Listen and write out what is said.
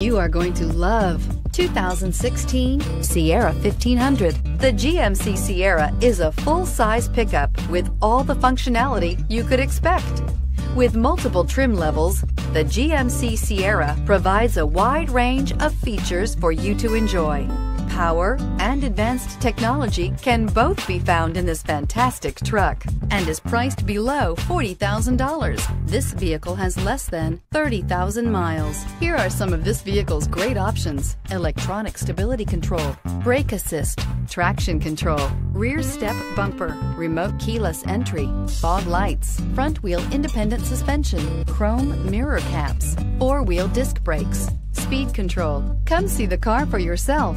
You are going to love 2016 Sierra 1500. The GMC Sierra is a full-size pickup with all the functionality you could expect. With multiple trim levels, the GMC Sierra provides a wide range of features for you to enjoy. Power and advanced technology can both be found in this fantastic truck and is priced below $40,000. This vehicle has less than 30,000 miles. Here are some of this vehicle's great options: electronic stability control, brake assist, traction control, rear step bumper, remote keyless entry, fog lights, front wheel independent suspension, chrome mirror caps, four-wheel disc brakes, speed control. Come see the car for yourself.